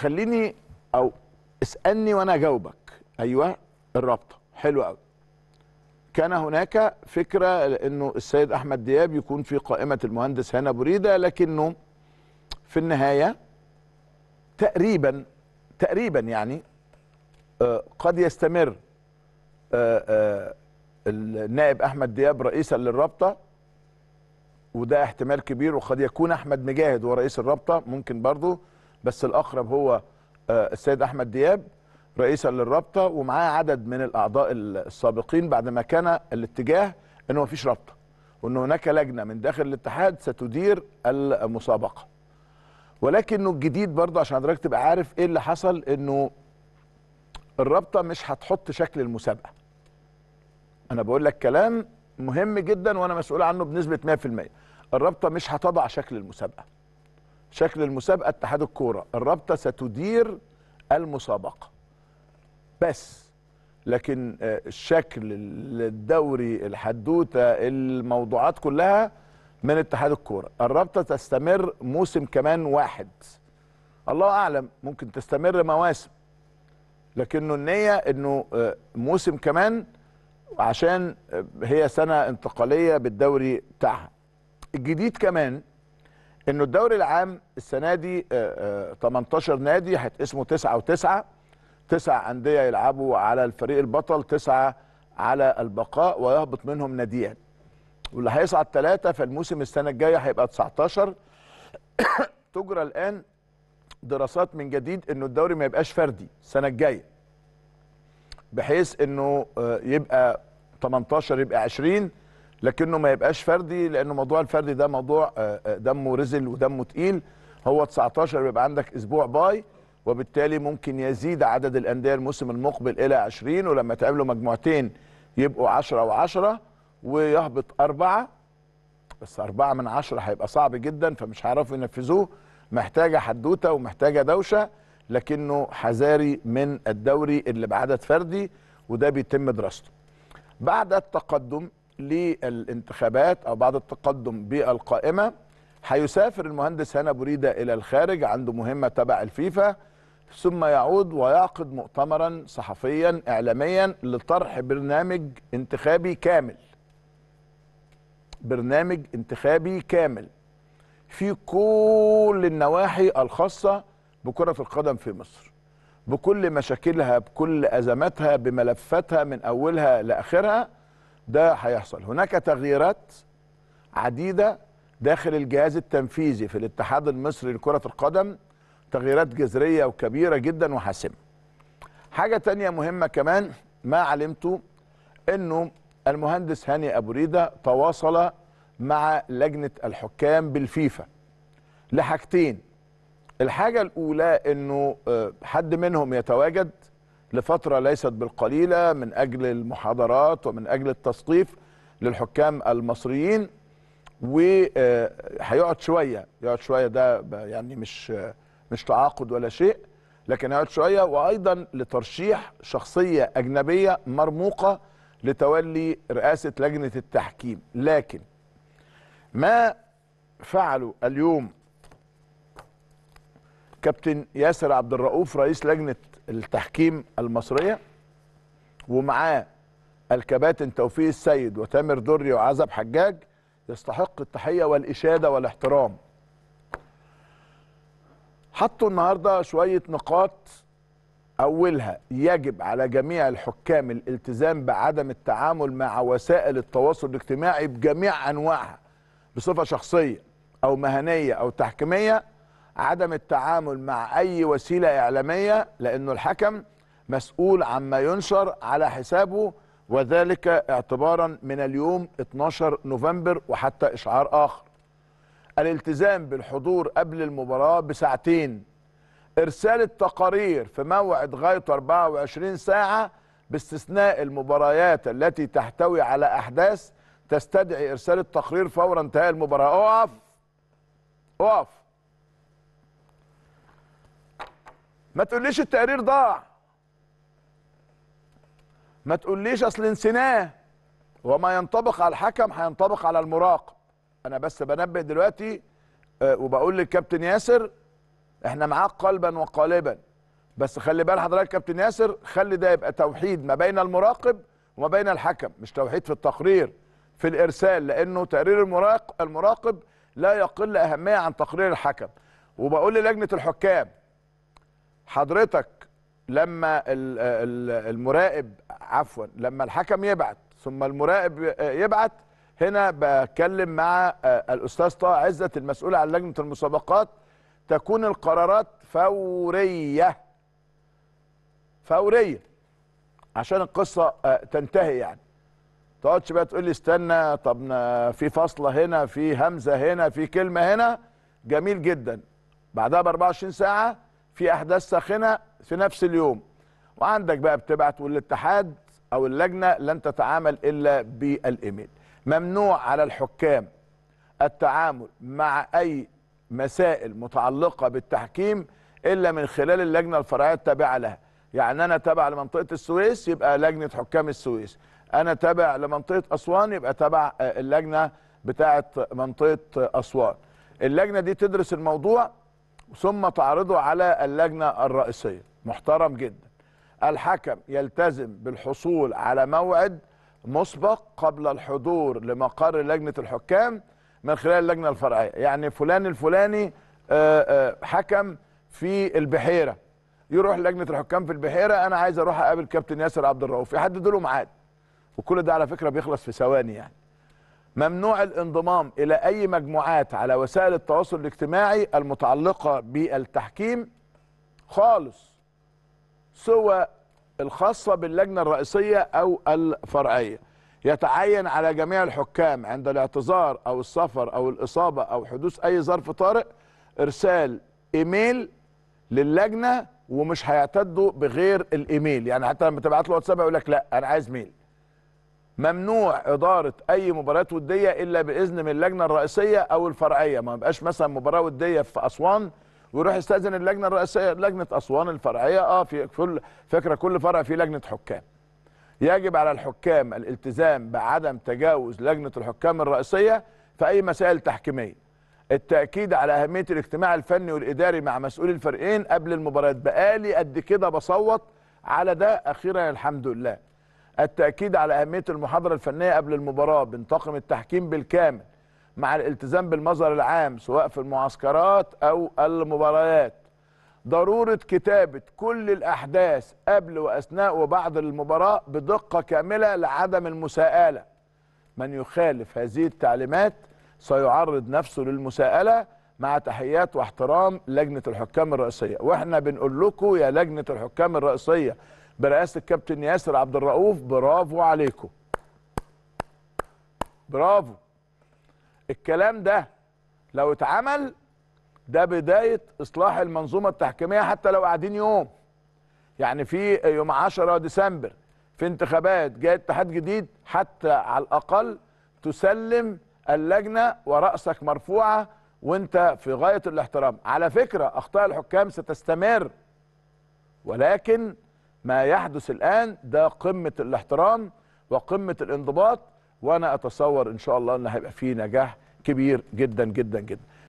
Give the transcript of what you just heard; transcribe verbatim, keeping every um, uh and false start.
خليني او اسالني وانا اجاوبك. ايوه الرابطه حلوه قوي. كان هناك فكره انه السيد احمد دياب يكون في قائمه المهندس هاني أبو ريدة، لكنه في النهايه تقريبا تقريبا يعني قد يستمر النائب احمد دياب رئيسا للرابطه، وده احتمال كبير، وقد يكون احمد مجاهد هو رئيس الرابطه ممكن برضه، بس الاقرب هو السيد احمد دياب رئيسا للرابطه، ومعاه عدد من الاعضاء السابقين بعد ما كان الاتجاه انه مفيش رابطه، وان هناك لجنه من داخل الاتحاد ستدير المسابقه. ولكنه الجديد برضه عشان حضرتك تبقى عارف ايه اللي حصل، انه الرابطه مش هتحط شكل المسابقه. انا بقول لك كلام مهم جدا وانا مسؤول عنه بنسبه مية في المية. الرابطه مش هتضع شكل المسابقه. شكل المسابقه اتحاد الكوره، الرابطه ستدير المسابقه. بس لكن الشكل، الدوري، الحدوته، الموضوعات كلها من اتحاد الكوره. الرابطه تستمر موسم كمان واحد. الله اعلم، ممكن تستمر مواسم. لكنه النيه انه موسم كمان، عشان هي سنه انتقاليه بالدوري بتاعها. الجديد كمان انه الدوري العام السنه دي تمنتاشر نادي، هيتقسموا تسعة وتسعة، تسع انديه يلعبوا على الفريق البطل، تسعه على البقاء، ويهبط منهم ناديين، واللي هيصعد ثلاثه. فالموسم السنه الجايه هيبقى تسعتاشر. تجرى الان دراسات من جديد انه الدوري ما يبقاش فردي السنه الجايه، بحيث انه يبقى تمنتاشر يبقى عشرين، لكنه ما يبقاش فردي، لانه موضوع الفردي ده موضوع دمه رزل ودمه تقيل. هو تسعتاشر بيبقى عندك اسبوع باي، وبالتالي ممكن يزيد عدد الانديه الموسم المقبل الى عشرين، ولما تقابلوا مجموعتين يبقوا عشرة وعشرة، ويهبط اربعه. بس اربعه من عشرة هيبقى صعب جدا، فمش هيعرفوا ينفذوه، محتاجه حدوته ومحتاجه دوشه، لكنه حذاري من الدوري اللي بعدد فردي، وده بيتم دراسته. بعد التقدم للانتخابات او بعد التقدم بالقائمه، هيسافر المهندس هاني أبو ريدة الى الخارج، عنده مهمه تبع الفيفا، ثم يعود ويعقد مؤتمرا صحفيا اعلاميا لطرح برنامج انتخابي كامل. برنامج انتخابي كامل في كل النواحي الخاصه بكره القدم في مصر، بكل مشاكلها، بكل ازماتها، بملفاتها من اولها لاخرها. ده هيحصل. هناك تغييرات عديده داخل الجهاز التنفيذي في الاتحاد المصري لكره القدم، تغييرات جذريه وكبيره جدا وحاسمه. حاجه تانية مهمه كمان ما علمته، انه المهندس هاني أبو ريدة تواصل مع لجنة الحكام بالفيفا لحاجتين. الحاجة الأولى أنه حد منهم يتواجد لفترة ليست بالقليلة من أجل المحاضرات ومن أجل التصنيف للحكام المصريين، وهيقعد شوية يقعد شوية ده يعني مش مش تعاقد ولا شيء، لكن هيقعد شوية، وأيضا لترشيح شخصية أجنبية مرموقة لتولي رئاسة لجنة التحكيم. لكن ما فعله اليوم كابتن ياسر عبد الرؤوف رئيس لجنة التحكيم المصرية، ومعاه الكباتن توفيق السيد وتامر دري وعزب حجاج، يستحق التحية والإشادة والاحترام. حطوا النهاردة شوية نقاط، أولها يجب على جميع الحكام الالتزام بعدم التعامل مع وسائل التواصل الاجتماعي بجميع أنواعها بصفة شخصية أو مهنية أو تحكيمية، عدم التعامل مع أي وسيلة إعلامية، لأنه الحكم مسؤول عما ينشر على حسابه، وذلك اعتبارا من اليوم اتناشر نوفمبر وحتى إشعار آخر. الالتزام بالحضور قبل المباراة بساعتين، إرسال التقارير في موعد غاية أربعة وعشرين ساعة باستثناء المباريات التي تحتوي على أحداث تستدعي إرسال التقرير فور انتهاء المباراة. أقف أقف ما تقوليش التقرير ضاع، ما تقوليش أصل نسيناه. وما ينطبق على الحكم هينطبق على المراقب. أنا بس بنبه دلوقتي وبقول للكابتن ياسر احنا معاك قلبا وقالبا. بس خلي بال حضرتك كابتن ياسر، خلي ده يبقى توحيد ما بين المراقب وما بين الحكم، مش توحيد في التقرير في الارسال، لانه تقرير المراقب المراقب لا يقل اهميه عن تقرير الحكم. وبقول للجنه الحكام، حضرتك لما المراقب عفوا لما الحكم يبعت ثم المراقب يبعت، هنا بكلم مع الاستاذ طه عزه المسؤول عن لجنه المسابقات، تكون القرارات فوريه فوريه عشان القصه تنتهي، يعني ما تقعدش بقى تقول لي استنى، طب في فاصله هنا، في همزه هنا، في كلمه هنا. جميل جدا، بعدها ب أربعة وعشرين ساعه في احداث ساخنه في نفس اليوم، وعندك بقى بتبعت، والاتحاد او اللجنه لن تتعامل الا بالايميل. ممنوع على الحكام التعامل مع اي مسائل متعلقه بالتحكيم الا من خلال اللجنه الفرعيه التابعه لها. يعني انا تابع لمنطقه السويس يبقى لجنه حكام السويس، انا تابع لمنطقه اسوان يبقى تابع اللجنه بتاعه منطقه اسوان. اللجنه دي تدرس الموضوع ثم تعرضه على اللجنه الرئيسيه. محترم جدا. الحكم يلتزم بالحصول على موعد مسبق قبل الحضور لمقر لجنه الحكام من خلال اللجنه الفرعيه. يعني فلان الفلاني حكم في البحيره، يروح لجنه الحكام في البحيره، انا عايز اروح اقابل كابتن ياسر عبد الرؤوف، يحددوا له ميعاد. وكل ده على فكره بيخلص في ثواني. يعني ممنوع الانضمام الى اي مجموعات على وسائل التواصل الاجتماعي المتعلقه بالتحكيم خالص، سوى الخاصه باللجنه الرئيسيه او الفرعيه. يتعين على جميع الحكام عند الاعتذار او السفر او الاصابه او حدوث اي ظرف طارئ ارسال ايميل للجنه، ومش هيعتدوا بغير الايميل. يعني حتى لما تبعت له واتساب يقول لك لا انا عايز ميل. ممنوع إدارة أي مباريات ودية إلا بإذن من اللجنة الرئيسية أو الفرعية. ما يبقاش مثلا مباراة ودية في أسوان ويروح يستأذن اللجنة الرئيسية، لجنة أسوان الفرعية. أه في كل فكرة كل فرع فيه لجنة حكام. يجب على الحكام الالتزام بعدم تجاوز لجنة الحكام الرئيسية في أي مسائل تحكيمية. التأكيد على أهمية الاجتماع الفني والإداري مع مسؤولي الفريقين قبل المباريات. بقالي قد كده بصوت على ده، أخيرا الحمد لله. التأكيد على أهمية المحاضرة الفنية قبل المباراة بانتقم التحكيم بالكامل مع الالتزام بالمظهر العام سواء في المعسكرات أو المباريات. ضرورة كتابة كل الأحداث قبل وأثناء وبعد المباراة بدقة كاملة لعدم المساءلة. من يخالف هذه التعليمات سيعرض نفسه للمساءلة. مع تحيات واحترام لجنة الحكام الرئيسية. وإحنا بنقول لكم يا لجنة الحكام الرئيسية برئاسة الكابتن ياسر عبد الرؤوف، برافو عليكم. برافو. الكلام ده لو اتعمل ده بداية إصلاح المنظومة التحكيمية، حتى لو قاعدين يوم. يعني في يوم عشرة ديسمبر في انتخابات جاي اتحاد جديد، حتى على الأقل تسلم اللجنة ورأسك مرفوعة وانت في غاية الاحترام. على فكرة أخطاء الحكام ستستمر، ولكن ما يحدث الآن ده قمة الاحترام وقمة الانضباط، وأنا أتصور إن شاء الله إن هيبقى فيه نجاح كبير جدا جدا جدا.